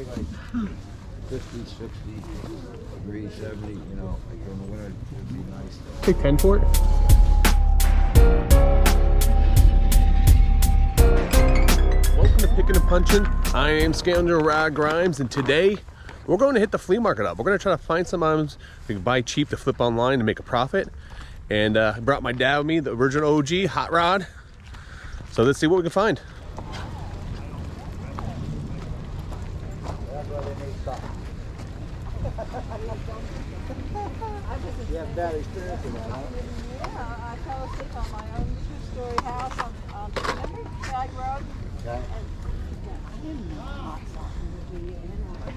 thing like 50, 60 degrees, 70, you know, like in the winter it would be nice. Take 10 for it. Welcome to Picking and Punching. I am Scoundrel Rod Grimes, and today we're going to hit the flea market up. We're going to try to find some items we can buy cheap to flip online to make a profit. And I brought my dad with me, the original OG, Hot Rod. So let's see what we can find. You have bad experience in that, huh? Yeah, I fell asleep on my own two-story house on the side road. Okay. And I didn't know hot sauce would be in the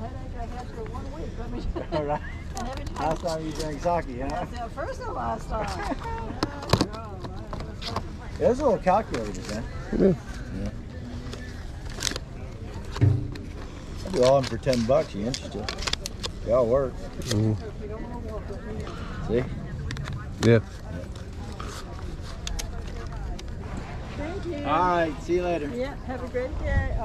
headache I had for 1 week. I mean, all right. And every time last time you drank sake, huh? That's the first and last time. It was a little calculated, man. Yeah. I do all of them for 10 bucks. You interested? They all work. Mm-hmm. See? Yeah. Thank you. All right. See you later. Yeah. Have a great day. Oh.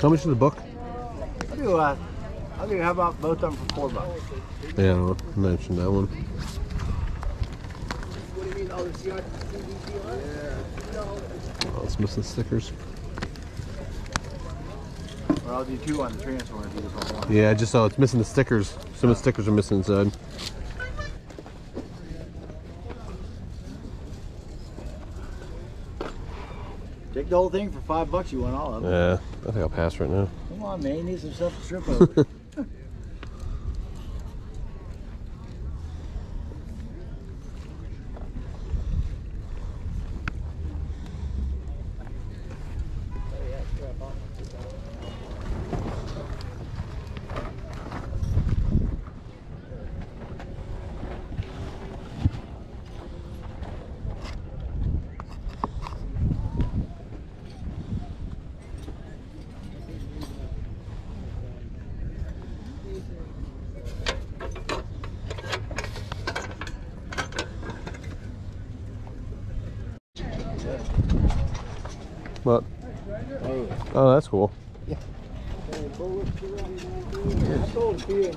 How much is the book? How about both of them for 4 bucks? Yeah, I'll mention that one. What do you mean? Oh, the CR? Yeah. Let's miss the stickers. Well, I'll do two on the transformer. Yeah, I just saw it's missing the stickers. Some of the stickers are missing inside. Take the whole thing for 5 bucks. You want all of it? Yeah, I think I'll pass right now. Come on, man. You need some stuff to trip over. What? Oh, that's cool. Yeah. I sold $238. Yeah.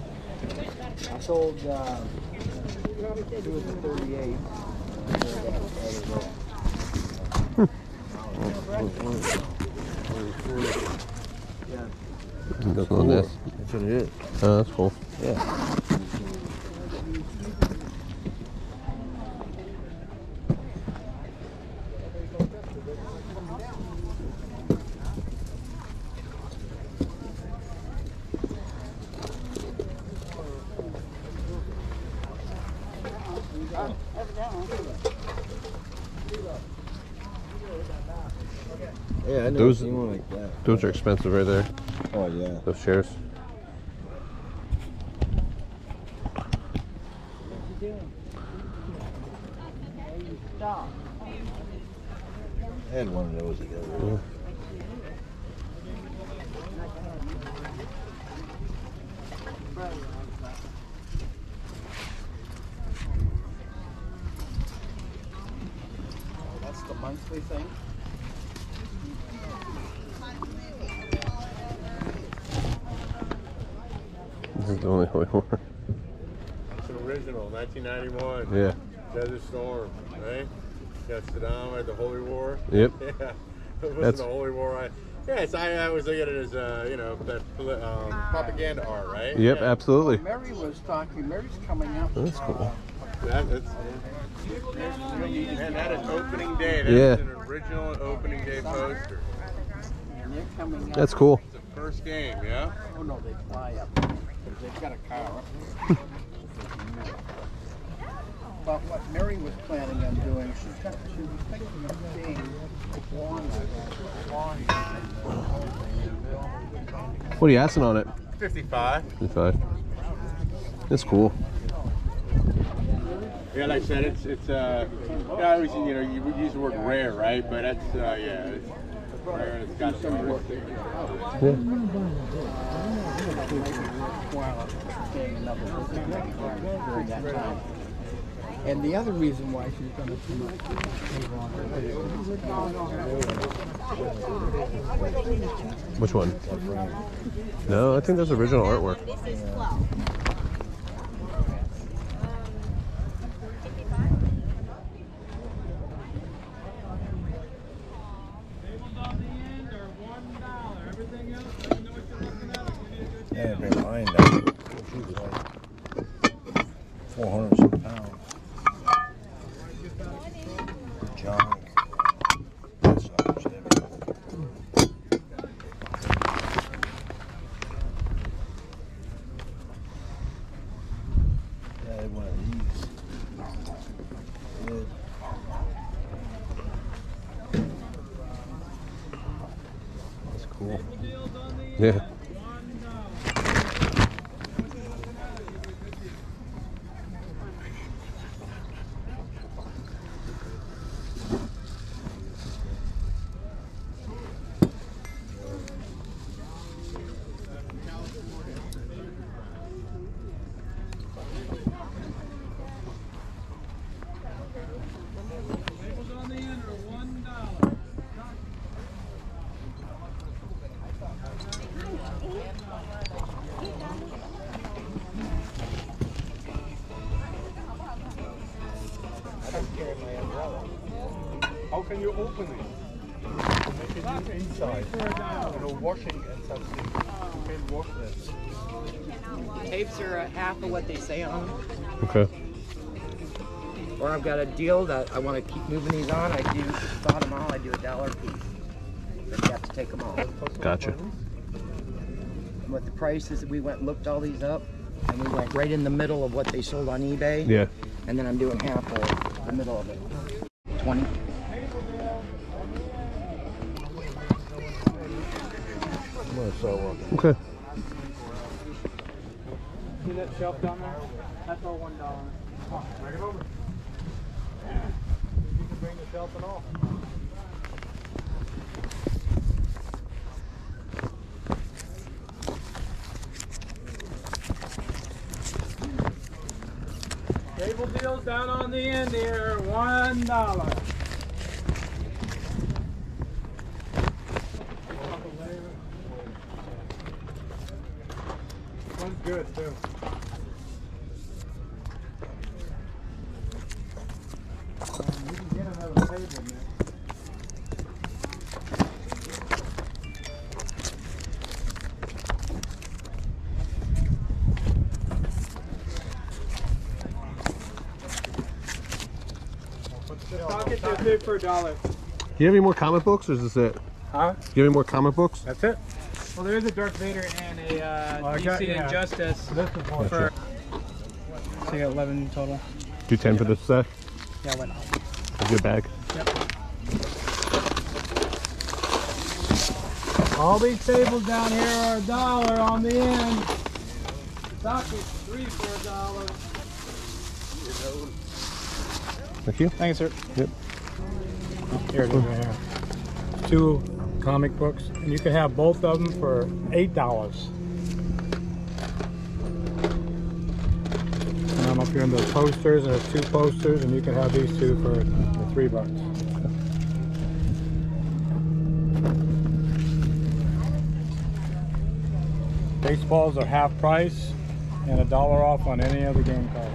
That's cool. That's what it is. Oh, that's cool. Yeah. Yeah, I know anyone like that. Those are expensive right there. Oh yeah. Those chairs. What you doing? Stop. I had one of those together. Yeah. Oh, that's the monthly thing. This is the only way one. It's an original, 1991. Yeah. Desert Storm, right? Got Saddam at the Holy War. Yep. Yeah. It wasn't the Holy War. I always look at it as, you know, that propaganda art, right? Yep, yeah. Absolutely. Well, Mary was talking. Mary's coming out. That's cool. That is opening day. That is an original opening day poster. That's cool. It's the first game, yeah? Oh, no, they fly up. They've got a car. But what Mary was planning on doing, she was thinking of being what are you asking on it? 55. 55. That's cool. Yeah, like I said, it's I always, you know, you use the word rare, right? But that's yeah, it's rare and it's got some work there. Yeah. Wow. And the other reason why she's going to take longer is which one? No, I think that's original artwork. Yeah, I've been lying down. She was like 400 some pounds. Junk. Yeah, they want to use. That's cool. Yeah. Or I've got a deal that I want to keep moving these on. I do thaw them all. I do $1 a piece. But you have to take them all. Gotcha. And what the price is, we went and looked all these up, and we went right in the middle of what they sold on eBay. Yeah. And then I'm doing half of the middle of it. 20. I'm gonna sell one. Okay. See that shelf down there? That's all $1. Come on, bring it over. Yeah. You can bring the shelf and all. Table deals down on the end here, $1. One's good too. For $1. Do you have any more comic books, or is this it? Huh? Do you have any more comic books? That's it. Well, there is a Darth Vader and a DC Injustice. This is one. For so you got 11 total. Do 10 for this set? Yeah, why not? Is your bag? Yep. All these tables down here are $1 on the end. Sockets, 3 for $1. Thank you. Thank you, sir. Yep. Here it is right here. 2 comic books, and you can have both of them for $8. And I'm up here in the posters, and there's 2 posters, and you can have these 2 for $3. Baseballs are half price, and $1 off on any other game card.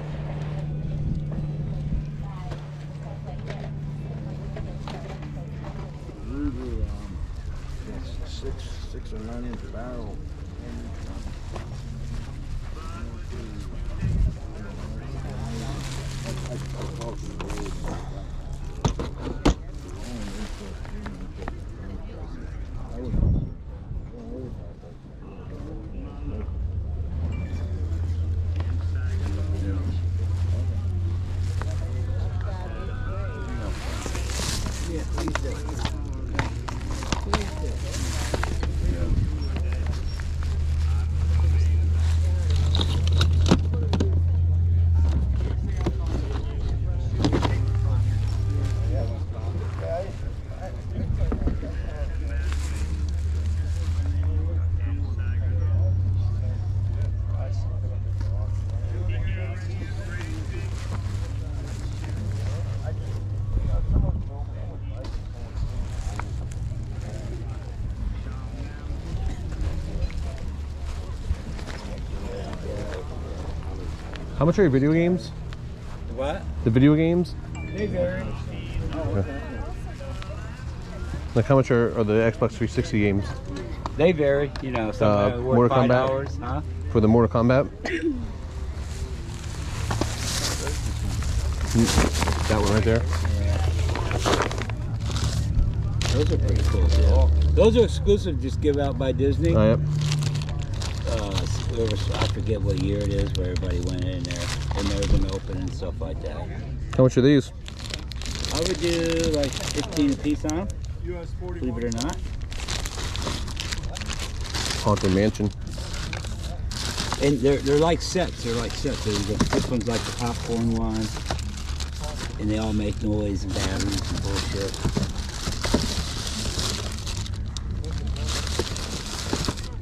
How much are your video games? What? The video games? They vary. Oh, okay. Like how much are the Xbox 360 games? They vary, you know, sometimes worth $5, huh? For the Mortal Kombat? That one right there? Yeah. Those are pretty cool. Yeah. Those are exclusive, just give out by Disney. Oh, yep. I forget what year it is where everybody went in there and they were gonna open and stuff like that. How much are these? I would do like 15 a piece on them, believe it or not. Haunted Mansion. And they're like sets, This one's like the popcorn one. And they all make noise and batteries and bullshit.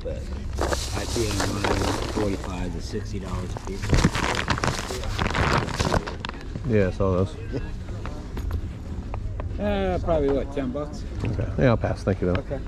But I think $45 to $60 a piece. Yeah, I saw those. Probably what, $10? Okay. Yeah, I'll pass. Thank you though. Okay.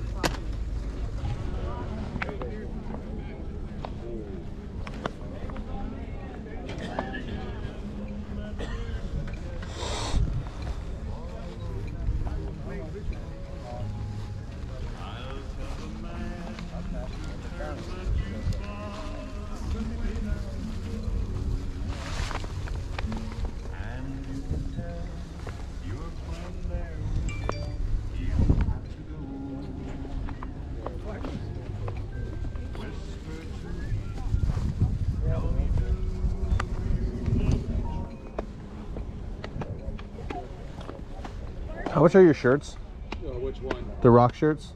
How much are your shirts? Which one? The rock shirts?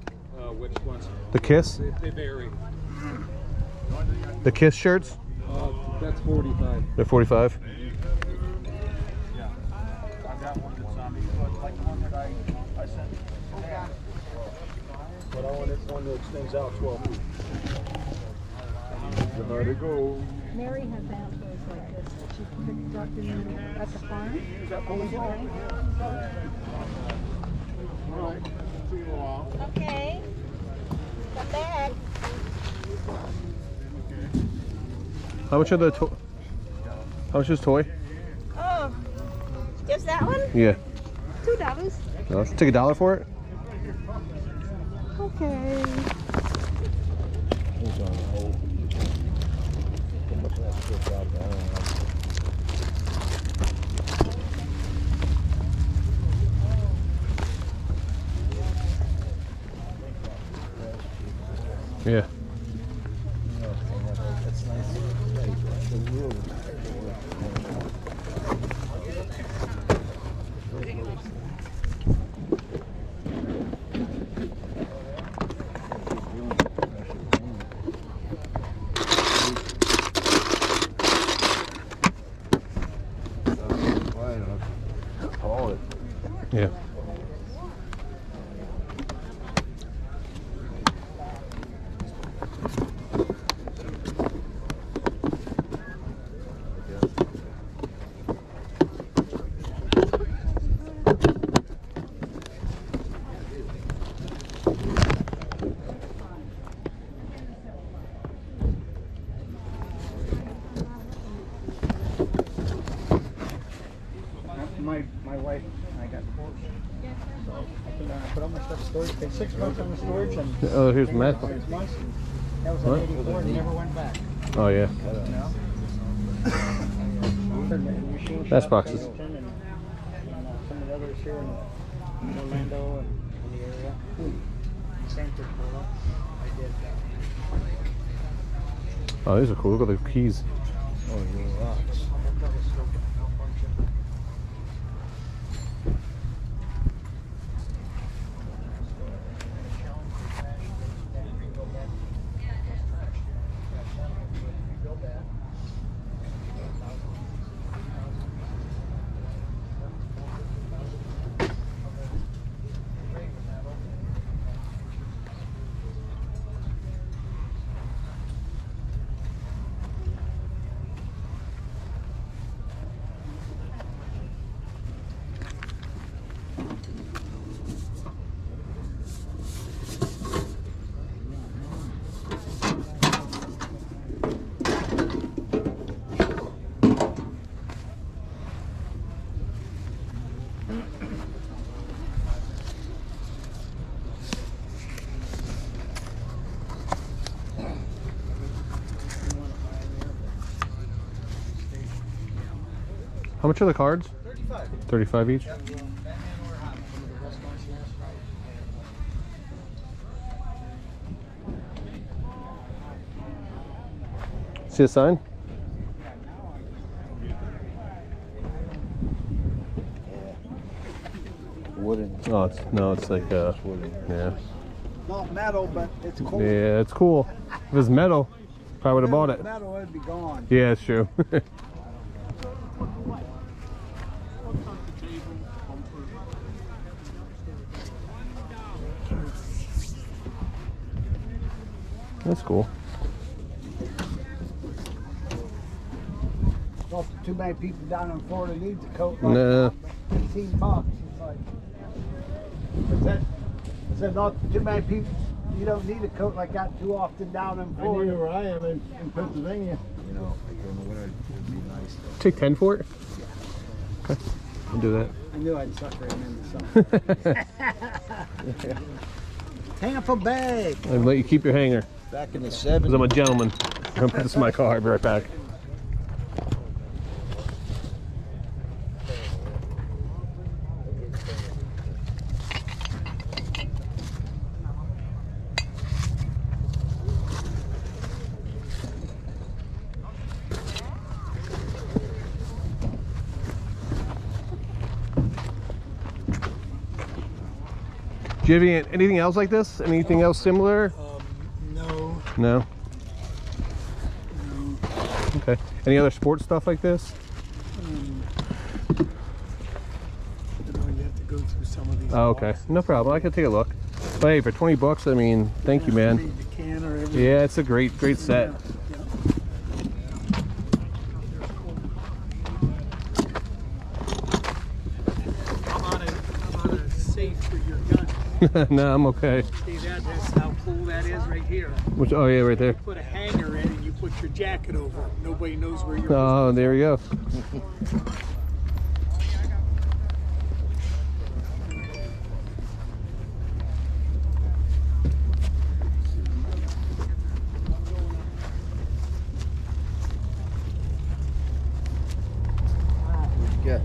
Which ones? The Kiss? They vary. The Kiss shirts? That's 45. They're 45? Yeah. I've got one that's on me, like the one that I sent today. But I want this one that extends out 12 feet. There you go. Mary has outdoors like this. She picked up at the farm. Is that what we're okay. Come back. How much are the toy? How much is toy? Oh, just that one? Yeah. $2. No, take $1 for it? Okay. Yeah. That's nice. Yeah. My wife and I got divorced. So I can put all my stuff in storage, paid 6 months on the storage. And oh, here's Matt. That was like what? 84 and he never went back. Oh, yeah. You know? That's boxes. And some of the others here in Orlando and in the area. Sanford, Florida. I did that. Oh, these are cool. Look at the keys. Oh, yeah. Rocks. How much are the cards? 35. 35 each? Yep. See a sign? Wooden. Oh, it's, no, it's like, wooden. Yeah. Not metal, but it's cool. Yeah, it's cool. If it was metal, probably would have bought it. Metal would be gone. Yeah, it's true. That's cool. Well, too many people down in Florida need the coat. Like nah. $15. It's like, is that not too many people? You don't need a coat like that too often down in Florida. I knew where I am in Pennsylvania. You know, like in the winter, it would be nice. Though. Take 10 for it? Yeah. Okay. I'll do that. I knew I'd sucker him into something. Yeah. Tampa Bay. I'd let you keep your hanger. Back in the 70s. Because I'm a gentleman. I'm going to put this in my car. I'll be right back. Do you have anything else like this? Anything else similar? No? Okay. Any other sports stuff like this? You know, you have to go through some of these. Oh, okay. No problem. I can take a look. But hey, for $20, I mean, thank you, man. Yeah, it's a great set. Yeah. I'm on a safe for your gun. No, I'm okay. See, that's how cool that is right here. Which, oh yeah, right there. You put a hanger in and you put your jacket over it. Nobody knows where you're. Oh, there we go. What did you get?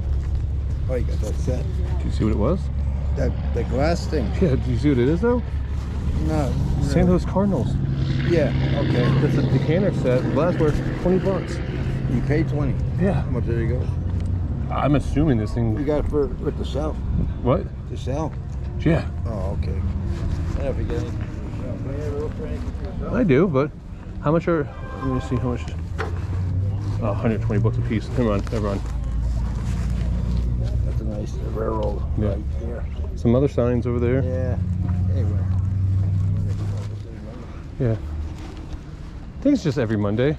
Oh, you got that set. Did you see what it was? That glass thing. Yeah, do you see what it is though? No. St. Louis Cardinals. Yeah. Okay. That's a decanter set. Glassware, $20. You paid 20. Yeah. How much did it go? I'm assuming this thing. You got it for with the sale. What? The sale. Yeah. Oh, okay. I don't forget anything. I do, but how much are? Let me see how much. Oh, $120 a piece. Never mind. That's a nice railroad. Yeah. Right there. Some other signs over there. Yeah. Anyway. Yeah. I think it's just every Monday.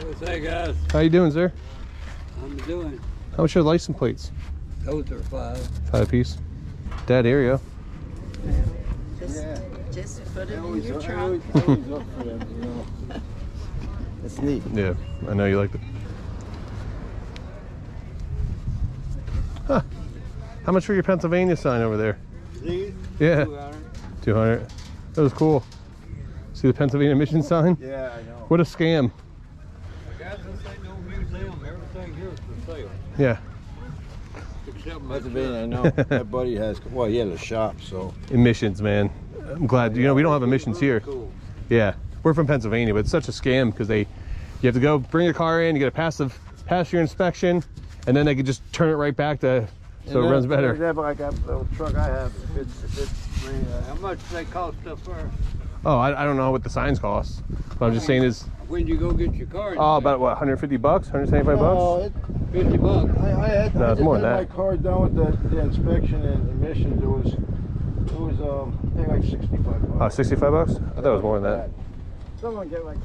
What's that, guys? How you doing, sir? I'm doing. How much are license plates? Those are 5. 5 a piece. That area. Just put it in your truck. It's neat. Yeah, I know you like it. Huh. How much for your Pennsylvania sign over there? These? Yeah. 200. That was cool. See the Pennsylvania Mission sign? Yeah, I know. What a scam. Guys, this ain't no museum. Everything here is for sale. Yeah. Except Pennsylvania, I know. That buddy has, well, he had a shop, so. Emissions, man. I'm glad, you know, we don't have emissions here. Cool. Yeah, we're from Pennsylvania, but it's such a scam because you have to go bring your car in, you get a pass your inspection, and then they can just turn it right back to, so it runs better. For example, I got a little truck I have. How much do they cost up there? Oh, I don't know what the signs cost. What I'm just saying is... When you go get your car... Oh, about what, 150 bucks? 175 bucks? No, 50 bucks. I had my car down with the inspection and emissions. It was I think like 65 bucks. Oh, 65 bucks? I thought it was more than that. Someone get like...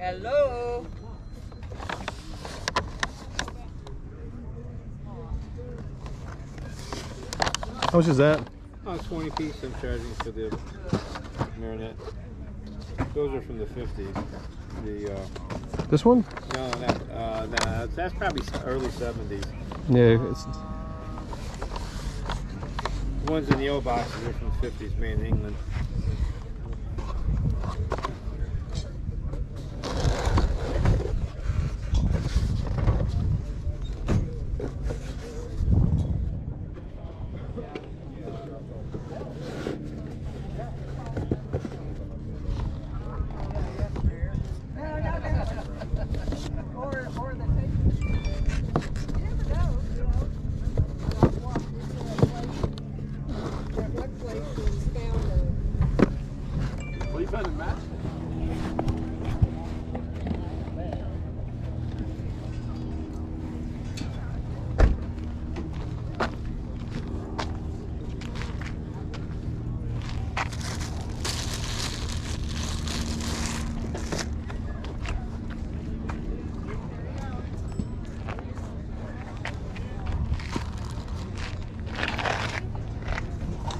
Hello. How much is that? Oh, 20 piece I'm charging for the marinette. Those are from the 50s. The, this one? No, that, nah, that's probably early 70s. Yeah. It's... The ones in the old boxes are from the 50s, made in England.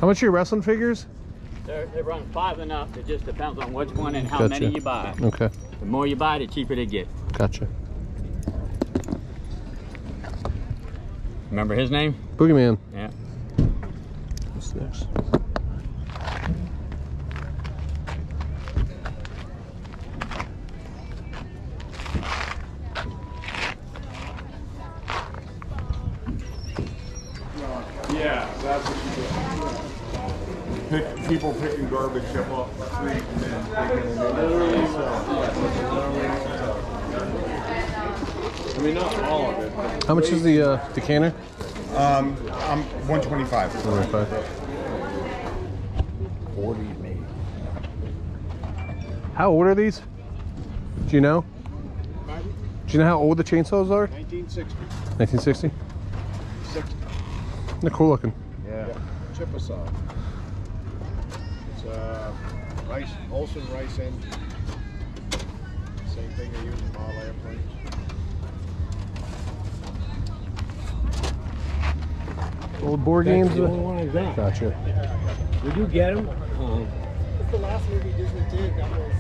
How much are your wrestling figures? They run five and up. It just depends on which one and how many you buy. Okay. The more you buy, the cheaper they get. Gotcha. Remember his name? Boogeyman. Yeah. What's this? Yeah, that's what you do. People picking garbage up off the street and then picking it up. I mean, not all of it. How much is the canner? I'm 125. 125. 40 maybe. How old are these? Do you know? Do you know how old the chainsaws are? 1960. 1960? 60. They're cool looking. Yeah. Chip-a-saw. It's a rice, Olson rice engine. Same thing they use in model airplanes. Old board games. The only one I got. Gotcha. Did you get them? It's the last movie Disney did. That was.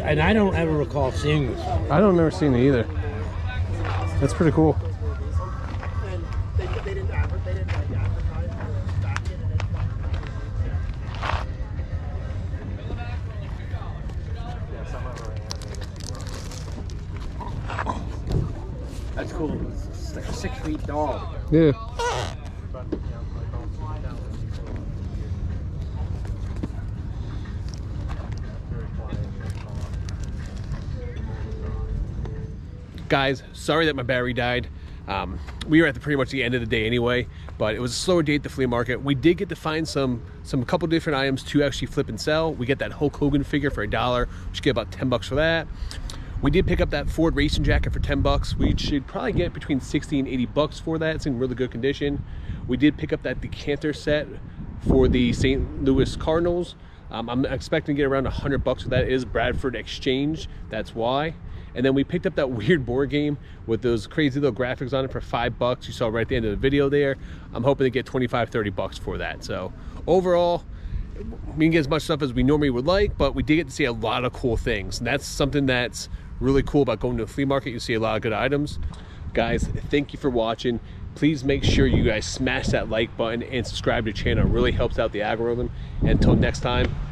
And I don't ever recall seeing this. I don't remember seeing it either. That's pretty cool. That's cool. It's like a 6 feet dog. Yeah. Guys, sorry that my battery died. We were at pretty much the end of the day anyway, but it was a slower day at the flea market. We did get to find a couple different items to actually flip and sell. We got that Hulk Hogan figure for $1, which get about 10 bucks for that. We did pick up that Ford racing jacket for 10 bucks. We should probably get between 60 and 80 bucks for that. It's in really good condition. We did pick up that decanter set for the St. Louis Cardinals. I'm expecting to get around 100 bucks for that. It is Bradford Exchange, that's why. And then we picked up that weird board game with those crazy little graphics on it for 5 bucks. You saw right at the end of the video there. I'm hoping to get 25, 30 bucks for that. So overall, we can get as much stuff as we normally would like, but we did get to see a lot of cool things. And that's something that's really cool about going to the flea market. You see a lot of good items. Guys, thank you for watching. Please make sure you guys smash that like button and subscribe to the channel. It really helps out the algorithm. And until next time.